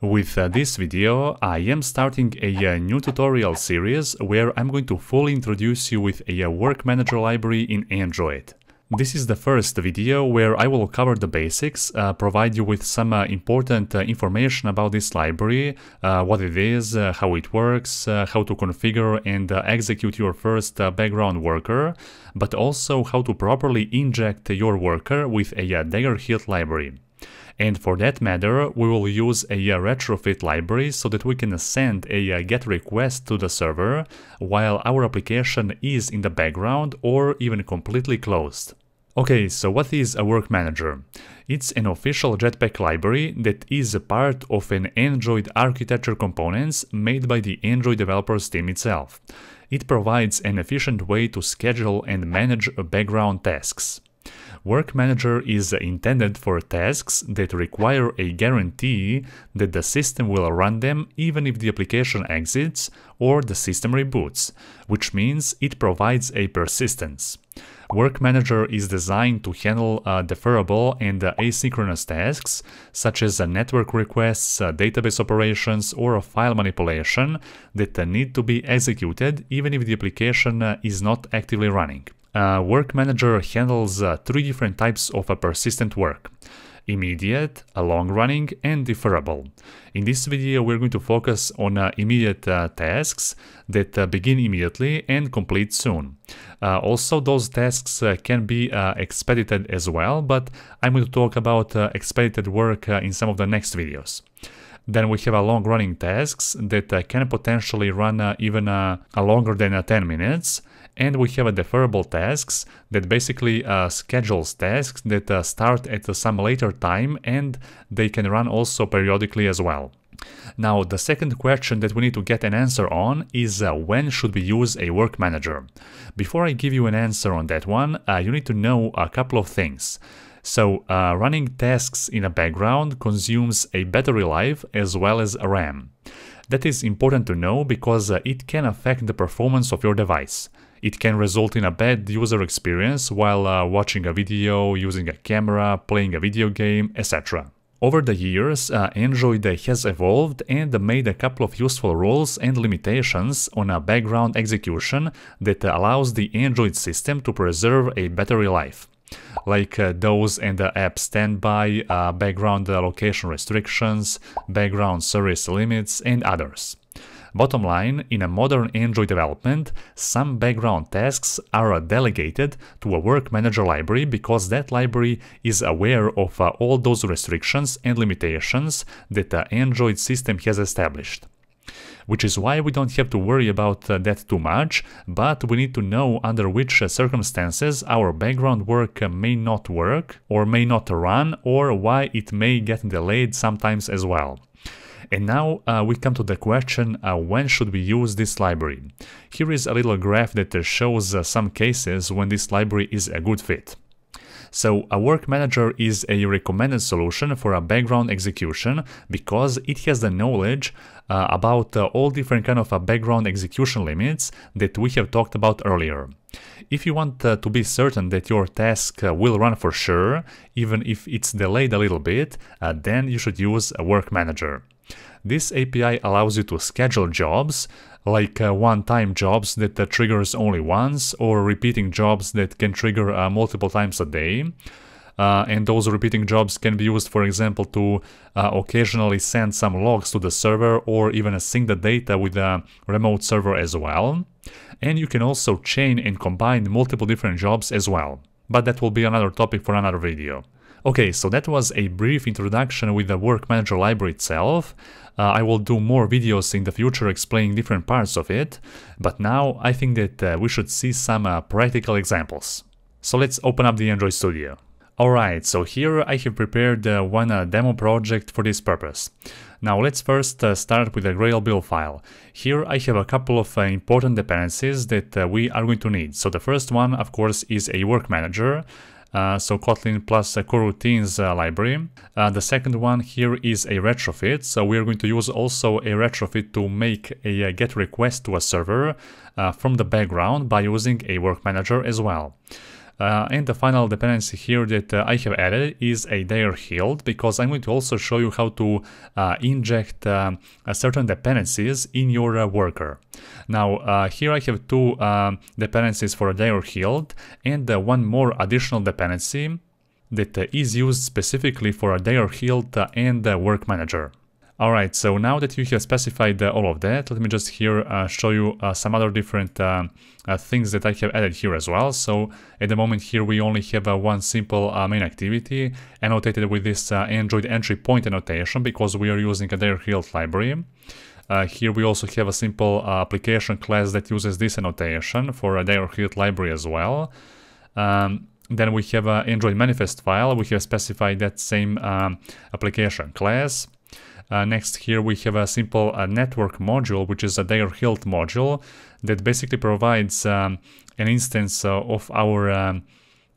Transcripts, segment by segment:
With this video, I am starting a new tutorial series where I'm going to fully introduce you with a WorkManager library in Android. This is the first video where I will cover the basics, provide you with some important information about this library, what it is, how it works, how to configure and execute your first background worker, but also how to properly inject your worker with a Dagger Hilt library. And for that matter, we will use a Retrofit library so that we can send a GET request to the server while our application is in the background or even completely closed. Okay, so what is a WorkManager? It's an official Jetpack library that is a part of an Android architecture components made by the Android developers team itself. It provides an efficient way to schedule and manage background tasks. WorkManager is intended for tasks that require a guarantee that the system will run them even if the application exits or the system reboots, which means it provides a persistence. WorkManager is designed to handle deferrable and asynchronous tasks, such as network requests, database operations, or file manipulation that need to be executed even if the application is not actively running. WorkManager handles three different types of persistent work: immediate, long-running, and deferrable. In this video, we're going to focus on immediate tasks that begin immediately and complete soon. Also, those tasks can be expedited as well, but I'm going to talk about expedited work in some of the next videos. Then we have long-running tasks that can potentially run even longer than 10 minutes. And we have deferrable tasks that basically schedules tasks that start at some later time, and they can run also periodically as well. Now, the second question that we need to get an answer on is when should we use a WorkManager? Before I give you an answer on that one, you need to know a couple of things. So, running tasks in the background consumes a battery life as well as RAM. That is important to know because it can affect the performance of your device. It can result in a bad user experience while watching a video, using a camera, playing a video game, etc. Over the years, Android has evolved and made a couple of useful rules and limitations on a background execution that allows the Android system to preserve a battery life, like those and the app standby, background location restrictions, background service limits, and others. Bottom line, in a modern Android development, some background tasks are delegated to a WorkManager library because that library is aware of all those restrictions and limitations that the Android system has established. Which is why we don't have to worry about that too much, but we need to know under which circumstances our background work may not work or may not run, or why it may get delayed sometimes as well. And now we come to the question, when should we use this library? Here is a little graph that shows some cases when this library is a good fit. So, a WorkManager is a recommended solution for a background execution because it has the knowledge about all different kind of background execution limits that we have talked about earlier. If you want to be certain that your task will run for sure, even if it's delayed a little bit, then you should use a WorkManager. This API allows you to schedule jobs, like one-time jobs that triggers only once, or repeating jobs that can trigger multiple times a day. And those repeating jobs can be used, for example, to occasionally send some logs to the server or even sync the data with a remote server as well. And you can also chain and combine multiple different jobs as well. But that will be another topic for another video. Okay, so that was a brief introduction with the WorkManager library itself. I will do more videos in the future explaining different parts of it, but now I think that we should see some practical examples. So let's open up the Android Studio. Alright, so here I have prepared one demo project for this purpose. Now let's first start with the Gradle build file. Here I have a couple of important dependencies that we are going to need. So the first one, of course, is a WorkManager. So Kotlin plus coroutines library. The second one here is a retrofit, so we are going to use also a retrofit to make a GET request to a server from the background by using a WorkManager as well. And the final dependency here that I have added is a Dagger Hilt, because I'm going to also show you how to inject certain dependencies in your worker. Now here I have two dependencies for a Dagger Hilt and one more additional dependency that is used specifically for a Dagger Hilt and WorkManager. Alright, so now that you have specified all of that, let me just here show you some other different things that I have added here as well. So at the moment here we only have one simple main activity annotated with this Android entry point annotation, because we are using a Dagger Hilt library. Here we also have a simple application class that uses this annotation for a Dagger Hilt library as well. Then we have an Android manifest file. We have specified that same application class. Next here we have a simple network module, which is a Dagger Hilt module that basically provides an instance of our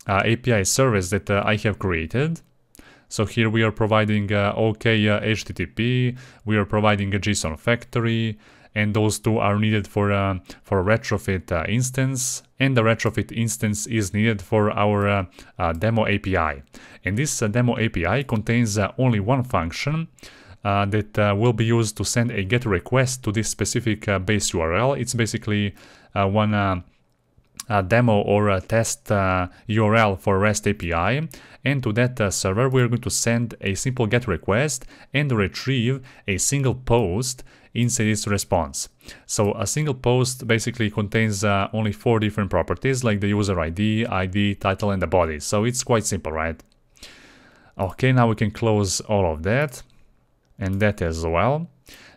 API service that I have created. So here we are providing OkHttp, we are providing a JSON factory, and those two are needed for a retrofit instance, and the retrofit instance is needed for our demo API. And this demo API contains only one function that will be used to send a GET request to this specific base URL. It's basically one demo or a test URL for REST API, and to that server we are going to send a simple GET request and retrieve a single post inside its response. So a single post basically contains only four different properties, like the user ID, title, and the body. So it's quite simple, right? Okay, now we can close all of that. And that as well.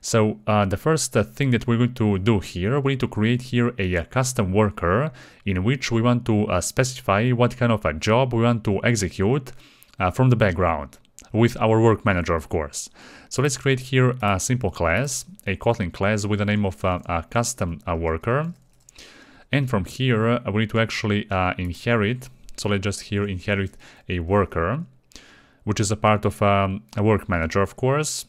So the first thing that we're going to do here, we need to create here a custom worker in which we want to specify what kind of a job we want to execute from the background with our WorkManager, of course. So let's create here a simple class, a Kotlin class with the name of custom worker. And from here, we need to actually inherit. So let's just here inherit a worker, which is a part of a WorkManager, of course.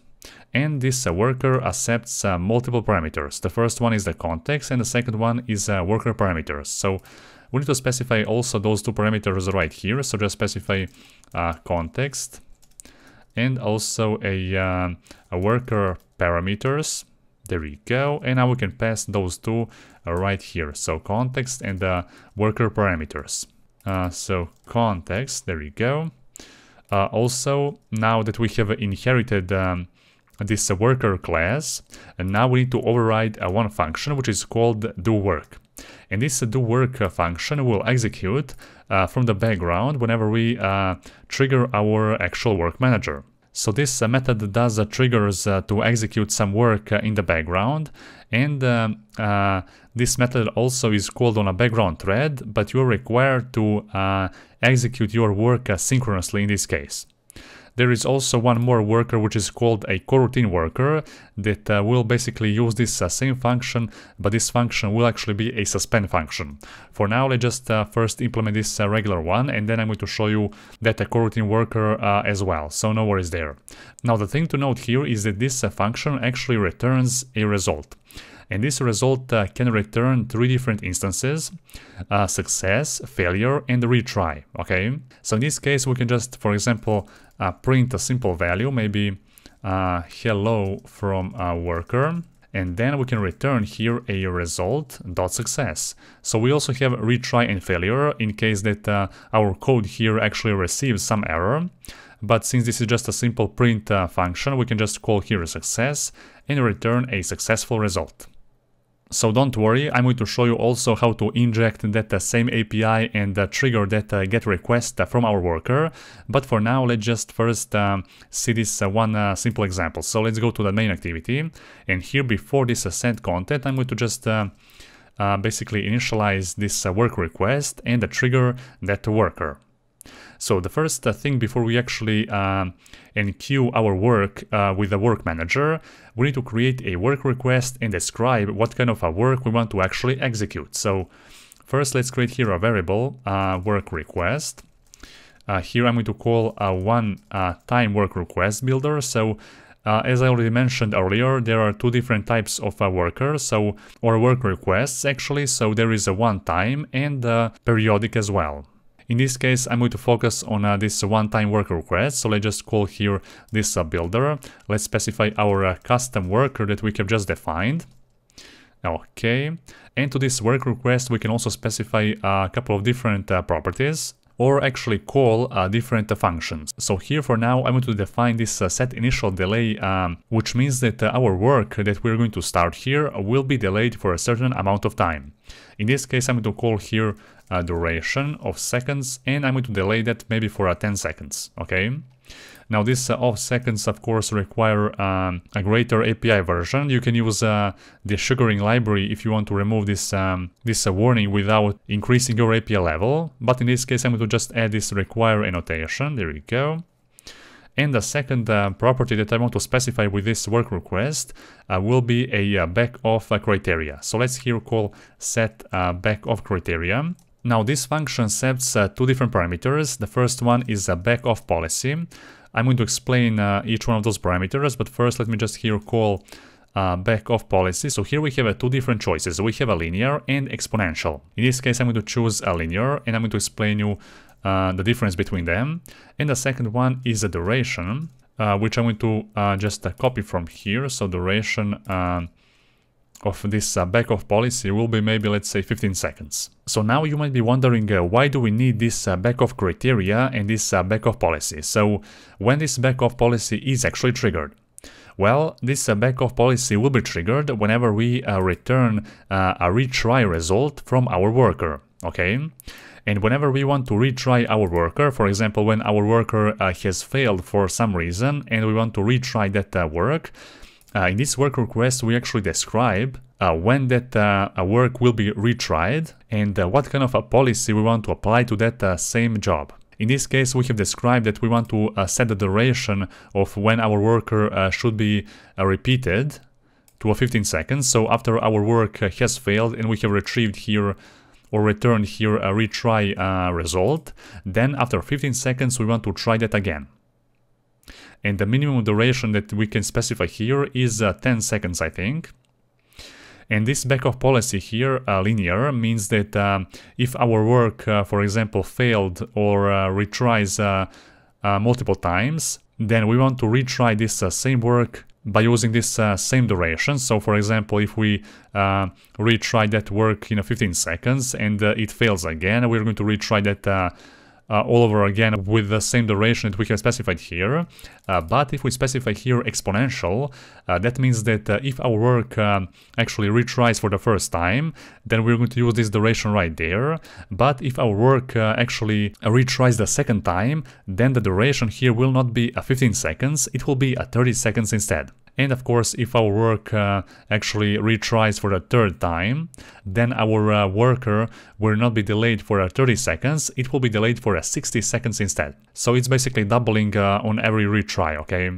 And this worker accepts multiple parameters. The first one is the context, and the second one is worker parameters. So we need to specify also those two parameters right here. So just specify context and also a worker parameters. There we go. And now we can pass those two right here. So context and worker parameters. So context, there we go. Also, now that we have inherited this worker class, and now we need to override one function, which is called doWork. And this doWork function will execute from the background whenever we trigger our actual WorkManager. So this method does triggers to execute some work in the background, and this method also is called on a background thread, but you're required to execute your work synchronously in this case. There is also one more worker which is called a coroutine worker that will basically use this same function, but this function will actually be a suspend function. For now, let's just first implement this regular one, and then I'm going to show you that coroutine worker as well, so no worries there. Now the thing to note here is that this function actually returns a result. And this result can return three different instances, success, failure, and retry, okay? So in this case, we can just, for example, print a simple value, maybe hello from a worker, and then we can return here a result dot success. So we also have retry and failure in case that our code here actually receives some error. But since this is just a simple print function, we can just call here success and return a successful result. So don't worry, I'm going to show you also how to inject that same API and trigger that GET request from our worker. But for now, let's just first see this one simple example. So let's go to the main activity. And here before this send content, I'm going to just basically initialize this work request and trigger that worker. So the first thing before we actually enqueue our work with the WorkManager, we need to create a work request and describe what kind of a work we want to actually execute. So first let's create here a variable work request. Here I'm going to call a one-time work request builder. So as I already mentioned earlier, there are two different types of workers, so or work requests actually. So there is a one-time and periodic as well. In this case, I'm going to focus on this one-time worker request. So let's just call here this builder. Let's specify our custom worker that we have just defined. Okay, and to this work request, we can also specify a couple of different properties, or actually call different functions. So here for now, I'm going to define this set initial delay, which means that our work that we're going to start here will be delayed for a certain amount of time. In this case, I'm going to call here duration of seconds, and I'm going to delay that maybe for 10 seconds, okay? Now this of seconds, of course, require a greater API version. You can use the sugaring library if you want to remove this warning without increasing your API level. But in this case, I'm going to just add this require annotation. There we go. And the second property that I want to specify with this work request will be a backoff criteria. So let's here call set backoff criteria. Now this function sets two different parameters. The first one is a backoff policy. I'm going to explain each one of those parameters, but first let me just here call backoff policy. So here we have two different choices. We have a linear and exponential. In this case, I'm going to choose a linear, and I'm going to explain you the difference between them. And the second one is a duration, which I'm going to just copy from here. So duration of this backoff policy will be maybe, let's say, 15 seconds. So now you might be wondering why do we need this backoff criteria and this backoff policy? So when this backoff policy is actually triggered? Well, this backoff policy will be triggered whenever we return a retry result from our worker, okay? And whenever we want to retry our worker, for example, when our worker has failed for some reason and we want to retry that work, in this work request, we actually describe when that work will be retried and what kind of a policy we want to apply to that same job. In this case, we have described that we want to set the duration of when our worker should be repeated to 15 seconds. So after our work has failed and we have retrieved here or returned here a retry result, then after 15 seconds, we want to try that again. And the minimum duration that we can specify here is 10 seconds, I think. And this backoff policy here, linear, means that if our work, for example, failed or retries multiple times, then we want to retry this same work by using this same duration. So, for example, if we retry that work in 15 seconds and it fails again, we're going to retry that all over again with the same duration that we have specified here. But if we specify here exponential, that means that if our work actually retries for the first time, then we're going to use this duration right there. But if our work actually retries the second time, then the duration here will not be 15 seconds, it will be 30 seconds instead. And of course, if our work actually retries for the third time, then our worker will not be delayed for 30 seconds, it will be delayed for 60 seconds instead. So it's basically doubling on every retry, okay?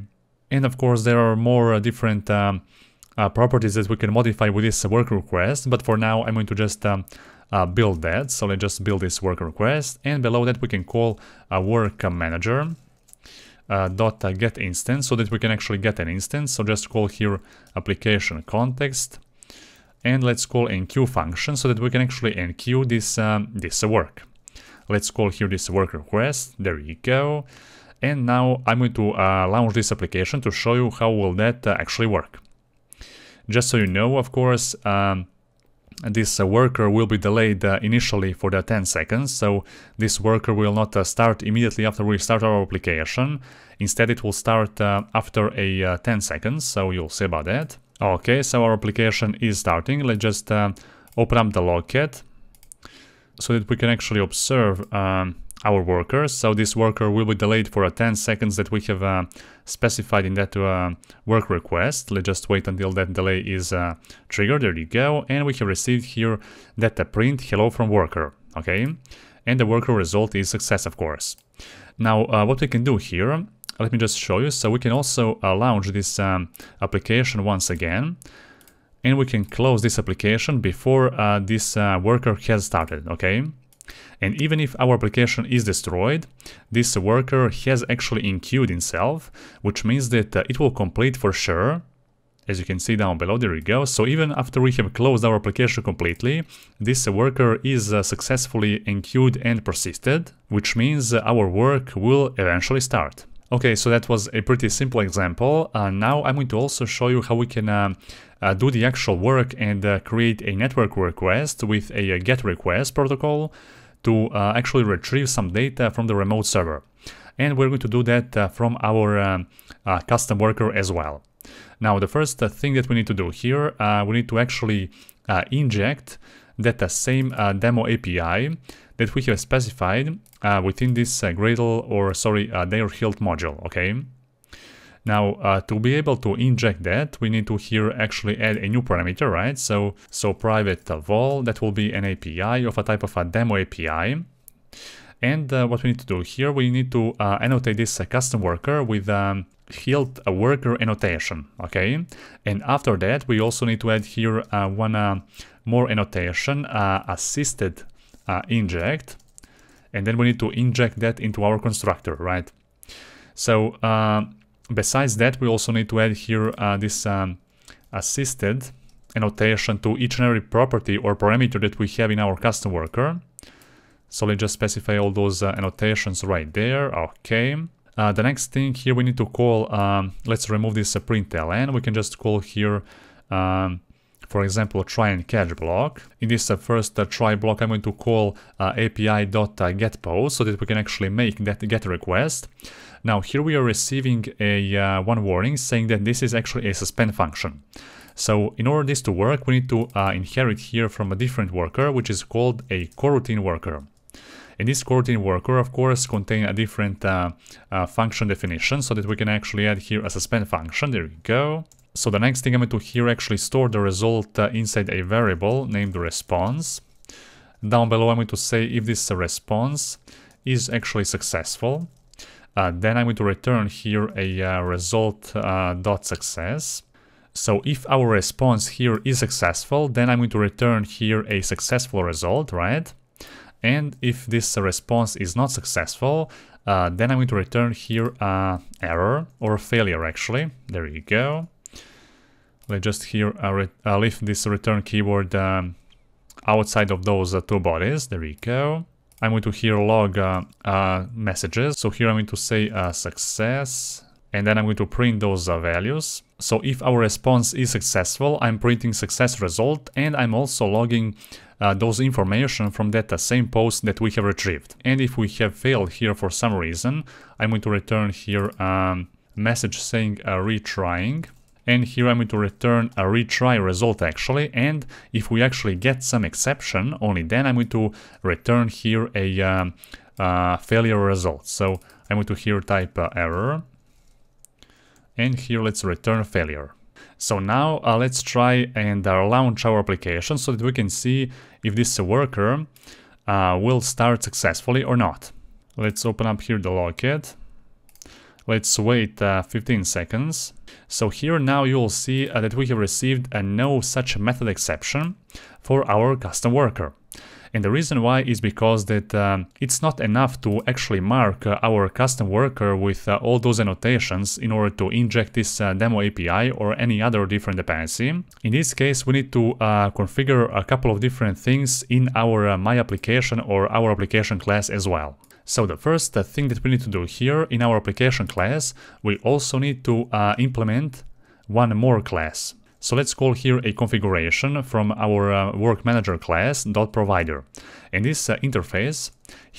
And of course, there are more different properties that we can modify with this work request, but for now, I'm going to just build that. So let's just build this work request, and below that, we can call a work manager. Dot get instance, so that we can actually get an instance. So just call here application context, and let's call enqueue function so that we can actually enqueue this this work. Let's call here this work request. There you go. And now I'm going to launch this application to show you how will that actually work. Just so you know, of course, this worker will be delayed initially for the 10 seconds, so this worker will not start immediately after we start our application. Instead, it will start after a 10 seconds, so you'll see about that. Okay, so our application is starting. Let's just open up the logcat so that we can actually observe our worker. So this worker will be delayed for 10 seconds that we have specified in that work request. Let's just wait until that delay is triggered. There you go. And we have received here that print hello from worker. Okay. And the worker result is success, of course. Now, what we can do here, let me just show you. So we can also launch this application once again. And we can close this application before this worker has started. Okay. And even if our application is destroyed, this worker has actually enqueued itself, which means that it will complete for sure As you can see down below, there it goes. So even after we have closed our application completely, this worker is successfully enqueued and persisted, which means our work will eventually start. Okay, so that was a pretty simple example. Now I'm going to also show you how we can do the actual work and create a network request with a GET request protocol to actually retrieve some data from the remote server. And we're going to do that from our custom worker as well. Now, the first thing that we need to do here, we need to actually inject that same demo API that we have specified within this Gradle or, sorry, Dagger Hilt module, okay? Now, to be able to inject that, we need to here actually add a new parameter, right? So private vol, that will be an API of a type of a demo API. And what we need to do here, we need to annotate this custom worker with Hilt worker annotation, okay? And after that, we also need to add here one more annotation, assisted inject, and then we need to inject that into our constructor, right? So besides that, we also need to add here this assisted annotation to each and every property or parameter that we have in our custom worker. So let's just specify all those annotations right there, okay. The next thing here we need to call, let's remove this println, we can just call here, for example, try and catch block. In this first try block, I'm going to call api.getPost so that we can actually make that get request. Now here we are receiving a one warning saying that this is actually a suspend function. So in order this to work, we need to inherit here from a different worker, which is called a coroutine worker. And this coroutine worker, of course, contains a different function definition so that we can actually add here a suspend function. There we go. So the next thing I'm going to here actually store the result inside a variable named response. Down below, I'm going to say if this response is actually successful. Then I'm going to return here a result dot success. So if our response here is successful, then I'm going to return here a successful result, right? And if this response is not successful, then I'm going to return here error or failure, actually. There you go. Let's just here leave this return keyword outside of those two bodies. There you go. I'm going to here log messages. So here I'm going to say success, and then I'm going to print those values. So if our response is successful, I'm printing success result, and I'm also logging those information from that same post that we have retrieved. And if we have failed here for some reason, I'm going to return here message saying retrying. And here I'm going to return a retry result actually, and if we actually get some exception, only then I'm going to return here a failure result. So I'm going to here type error. And here let's return failure. So now let's try and launch our application so that we can see if this worker will start successfully or not. Let's open up here the logcat. Let's wait 15 seconds. So here now you'll see that we have received a no such method exception for our custom worker. And the reason why is because that it's not enough to actually mark our custom worker with all those annotations in order to inject this demo API or any other different dependency. In this case, we need to configure a couple of different things in our My Application or our application class as well. So the first thing that we need to do here in our application class, we also need to implement one more class. So let's call here a configuration from our WorkManager class .provider. And this interface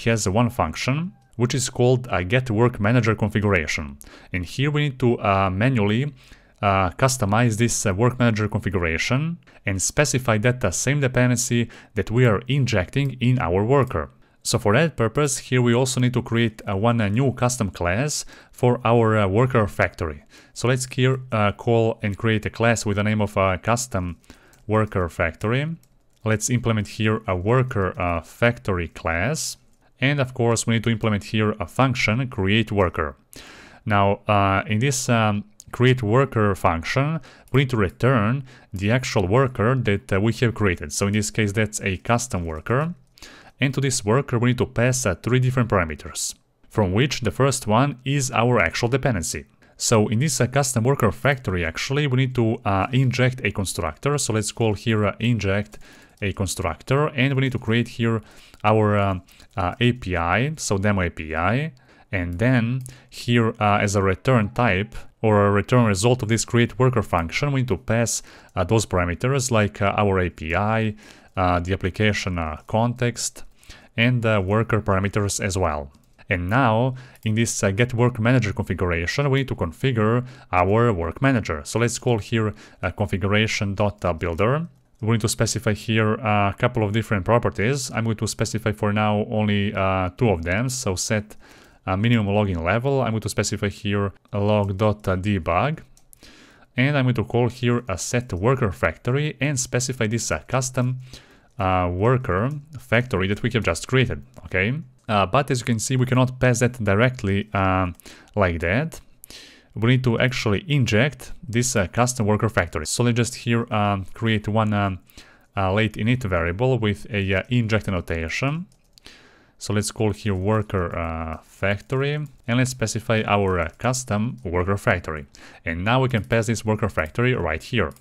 has one function, which is called getWorkManagerConfiguration. And here we need to manually customize this WorkManager configuration and specify that same dependency that we are injecting in our worker. So for that purpose, here we also need to create one new custom class for our worker factory. So let's here call and create a class with the name of custom worker factory. Let's implement here a worker factory class. And of course, we need to implement here a function create worker. Now, in this create worker function, we need to return the actual worker that we have created. So in this case, that's a custom worker. And to this worker, we need to pass three different parameters, from which the first one is our actual dependency. So in this custom worker factory, actually, we need to inject a constructor. So let's call here inject a constructor, and we need to create here our API, so demo API, and then here as a return type or a return result of this create worker function, we need to pass those parameters like our API, the application context, and the worker parameters as well. And now, in this get work manager configuration, we need to configure our work manager. So let's call here configuration.builder. We need to specify here a couple of different properties. I'm going to specify for now only two of them. So set minimum login level. I'm going to specify here log.debug. And I'm going to call here a set worker factory and specify this custom worker factory that we have just created. Okay. But as you can see, we cannot pass that directly like that. We need to actually inject this custom worker factory. So let's just here create one late init variable with a inject annotation. So let's call here worker factory, and let's specify our custom worker factory. And now we can pass this worker factory right here.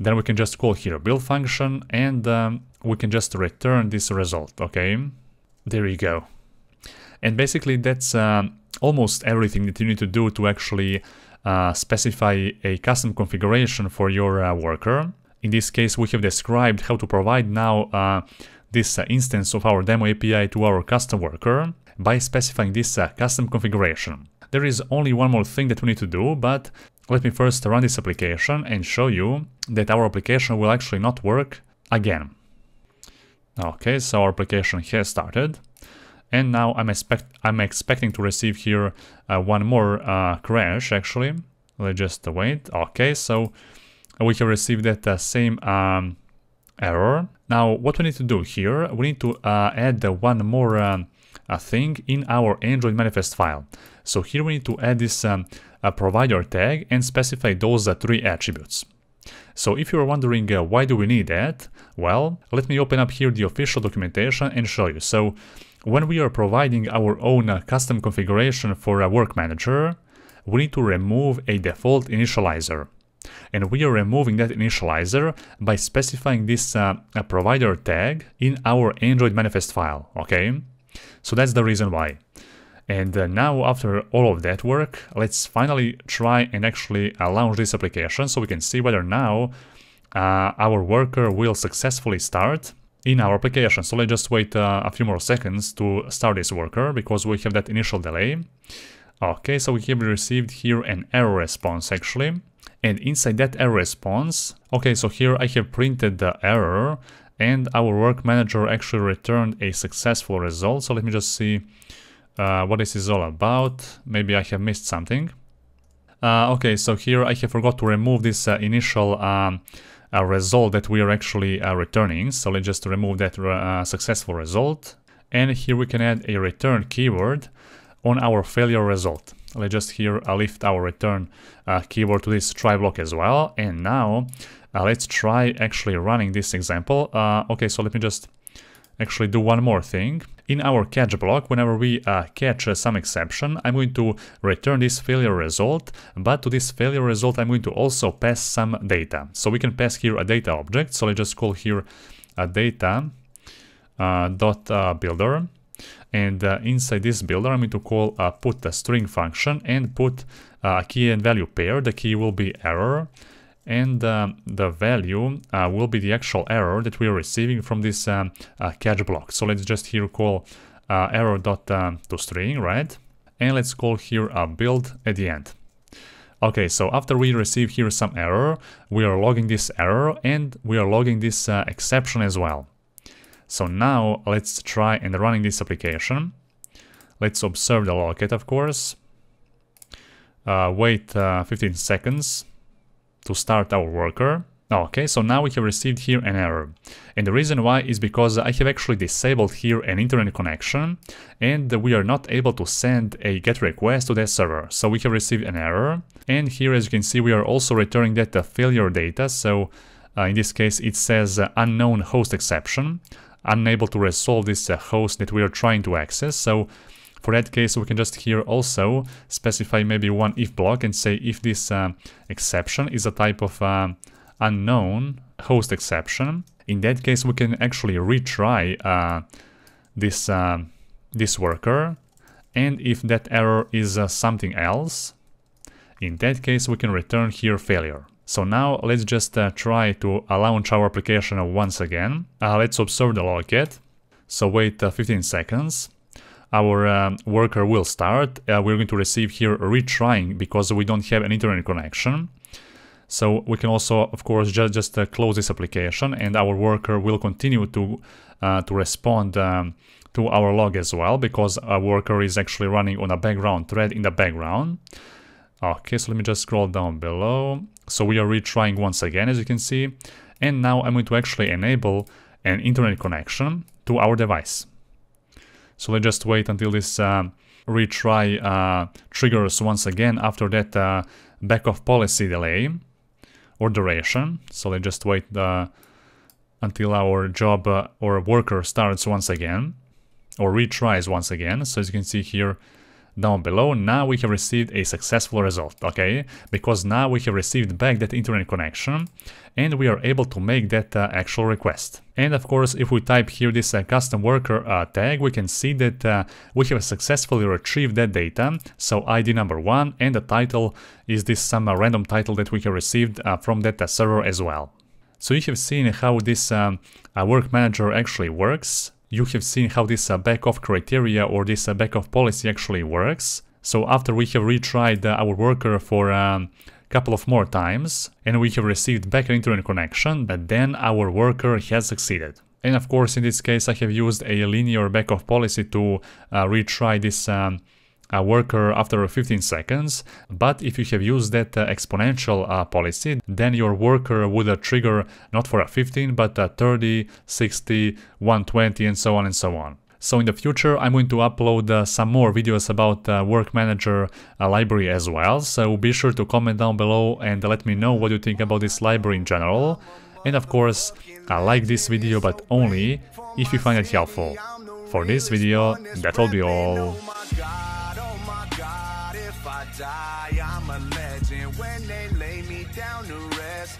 Then we can just call here build function, and we can just return this result, okay? There you go. And basically that's almost everything that you need to do to actually specify a custom configuration for your worker. In this case, we have described how to provide now this instance of our demo API to our custom worker by specifying this custom configuration. There is only one more thing that we need to do, but let me first run this application and show you that our application will actually not work again. Okay, so our application has started, and now I'm expecting to receive here one more crash, actually. Let's just wait. Okay, so we have received that same error. Now, what we need to do here, we need to add one more thing in our Android manifest file. So here we need to add this provider tag and specify those three attributes. So if you're wondering why do we need that, well, let me open up here the official documentation and show you. So when we are providing our own custom configuration for a work manager, we need to remove a default initializer. And we are removing that initializer by specifying this provider tag in our Android manifest file, okay? So that's the reason why. And now, after all of that work, let's finally try and actually launch this application so we can see whether now our worker will successfully start in our application. So let's just wait a few more seconds to start this worker because we have that initial delay. Okay, so we have received here an error response actually. And inside that error response, okay, so here I have printed the error and our work manager actually returned a successful result. So let me just see what this is all about. Maybe I have missed something. Okay, so here I have forgot to remove this initial result that we are actually returning. So let's just remove that successful result. And here we can add a return keyword on our failure result. Let's just here lift our return keyword to this try block as well. And now let's try actually running this example. Okay, so let me just actually do one more thing. In our catch block, whenever we catch some exception, I'm going to return this failure result, but to this failure result, I'm going to also pass some data. So we can pass here a data object. So let's just call here a data dot builder. And inside this builder, I'm going to call put a string function and put a key and value pair. The key will be error, and the value will be the actual error that we are receiving from this catch block. So let's just here call error dot toString, right? And let's call here a build at the end. Okay, so after we receive here some error, we are logging this error and we are logging this exception as well. So now let's try and running this application. Let's observe the locate, of course. Wait 15 seconds. To start our worker. Okay, so now we have received here an error. And the reason why is because I have actually disabled here an internet connection and we are not able to send a GET request to that server. So we have received an error. And here, as you can see, we are also returning that failure data. So in this case, it says unknown host exception, unable to resolve this host that we are trying to access. So For that case, we can just here also specify maybe one if block and say if this exception is a type of unknown host exception. In that case, we can actually retry this worker. And if that error is something else, in that case, we can return here failure. So now let's just try to launch our application once again. Let's observe the logget. So wait 15 seconds. Our worker will start. We're going to receive here retrying because we don't have an internet connection. So we can also, of course, just close this application, and our worker will continue to respond to our log as well, because our worker is actually running on a background thread in the background. Okay, so let me just scroll down below. So we are retrying once again, as you can see. And now I'm going to actually enable an internet connection to our device. So let's just wait until this retry triggers once again after that backoff policy delay or duration. So let's just wait until our job or worker starts once again or retries once again. So as you can see here, down below, now we have received a successful result, okay? Because now we have received back that internet connection and we are able to make that actual request. And of course, if we type here this custom worker tag, we can see that we have successfully retrieved that data. So ID number 1 and the title is this some random title that we have received from that server as well. So you have seen how this WorkManager actually works. You have seen how this backoff criteria or this backoff policy actually works. So after we have retried our worker for a couple of more times and we have received back an internet connection, then our worker has succeeded. And of course, in this case, I have used a linear backoff policy to retry this a worker after 15 seconds, but if you have used that exponential policy, then your worker would trigger not for a 15, but 30, 60, 120, and so on and so on. So in the future, I'm going to upload some more videos about WorkManager library as well, so be sure to comment down below and let me know what you think about this library in general. And of course, like this video, but only if you find it helpful. For this video, that'll be all. Die, I'm a legend when they lay me down to rest.